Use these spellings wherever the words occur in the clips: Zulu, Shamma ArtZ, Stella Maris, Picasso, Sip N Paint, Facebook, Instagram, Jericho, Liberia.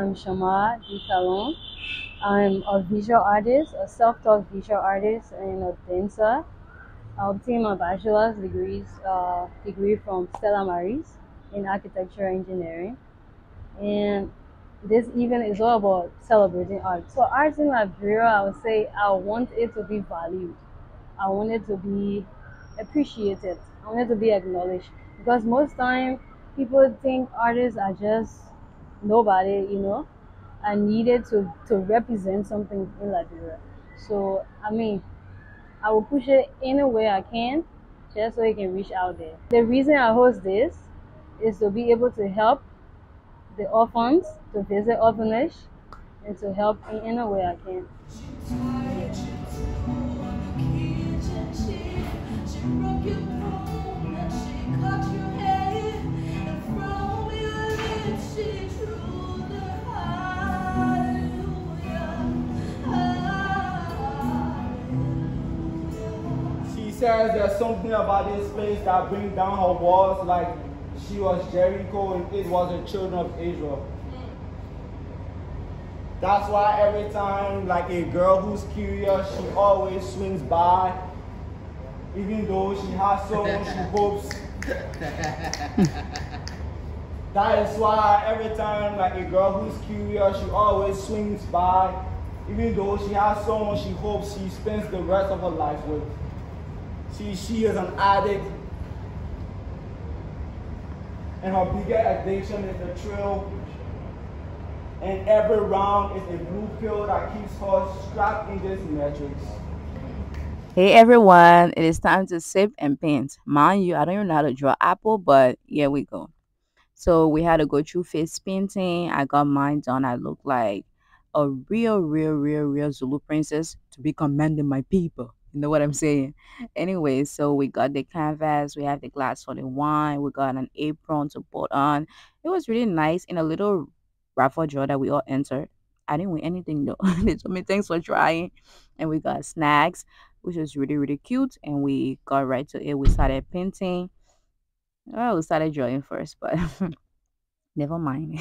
I'm Shamma ArtZ. I'm a visual artist, a self-taught visual artist, and a dancer. I obtained my bachelor's degree from Stella Maris in architecture engineering. And this event is all about celebrating art. So arts in Liberia, I would say I want it to be valued. I want it to be appreciated. I want it to be acknowledged. Because most time people think artists are just nobody, you know, and needed to represent something in Liberia. So I mean, I will push it any way I can, just so it can reach out there. The reason I host this is to be able to help the orphans, to visit orphanage, and to help in any way I can. She says there's something about this place that brings down her walls like she was Jericho and it was the children of Israel. That's why every time, like, a girl who's curious, she always swings by. Even though she has someone she hopes. That is why every time, like, a girl who's curious, she always swings by. Even though she has someone she hopes she spends the rest of her life with. She is an addict. And her biggest addiction is the thrill. And every round is a blue pill that keeps her strapped in this matrix. Hey everyone, it is time to sip and paint. Mind you, I don't even know how to draw apple, but here we go. So we had to go through face painting. I got mine done. I look like a real Zulu princess to be commanding my people. You know what I'm saying? Anyway, so we got the canvas, we have the glass for the wine, we got an apron to put on. It was really nice in a little raffle draw that we all entered. I didn't win anything though. They told me thanks for trying. And we got snacks, which was really cute. And we got right to it. We started painting. Well, we started drawing first, but never mind.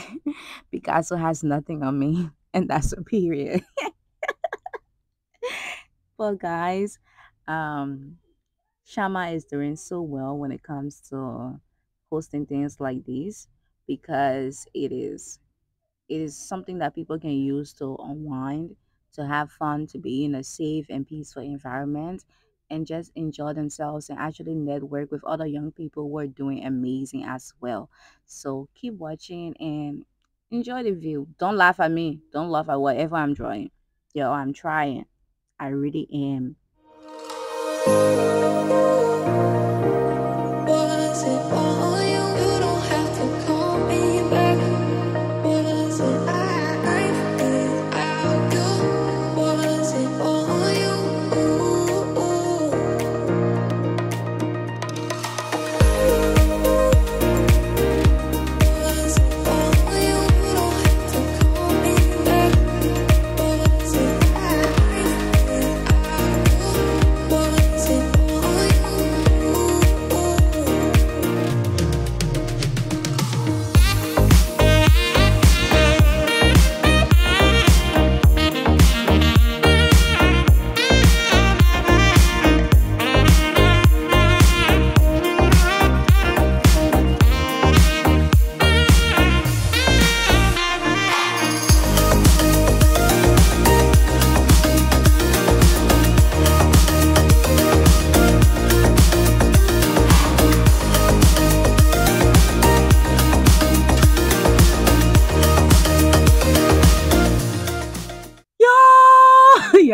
Picasso has nothing on me, and that's a period. Well, guys, Shamma is doing so well when it comes to hosting things like this, because it is something that people can use to unwind, to have fun, to be in a safe and peaceful environment, and just enjoy themselves and actually network with other young people who are doing amazing as well. So keep watching and enjoy the view. Don't laugh at me. Don't laugh at whatever I'm drawing. Yo, I'm trying. I really am. Was it all you? You don't have to call me back. Was it I do? Was it all you? Was it all you? You don't have to call me back.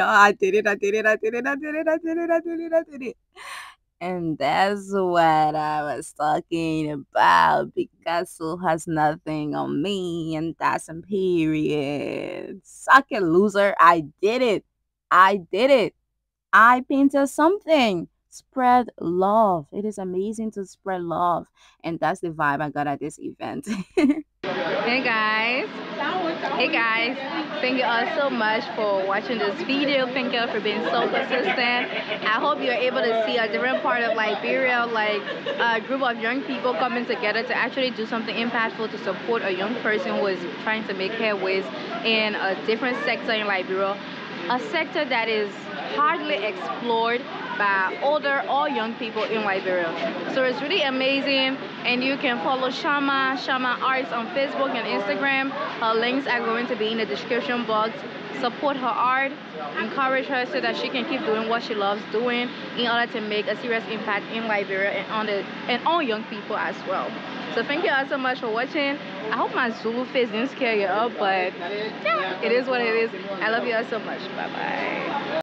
I did it. And that's what I was talking about. Picasso has nothing on me, and that's a period. Suck it, loser. I did it. I painted something. Spread love. It is amazing to spread love. And that's the vibe I got at this event. Hey guys, thank you all so much for watching this video. Thank you all for being so consistent. I hope you're able to see a different part of Liberia, like a group of young people coming together to actually do something impactful to support a young person who is trying to make headways in a different sector in Liberia, a sector that is hardly explored by older or young people in Liberia. So it's really amazing, and you can follow Shamma Arts on Facebook and Instagram. Her links are going to be in the description box. Support her art, encourage her so that she can keep doing what she loves doing in order to make a serious impact in Liberia and on young people as well. So thank you all so much for watching. I hope my Zulu face didn't scare you up, but yeah, it is what it is. I love you all so much. Bye bye.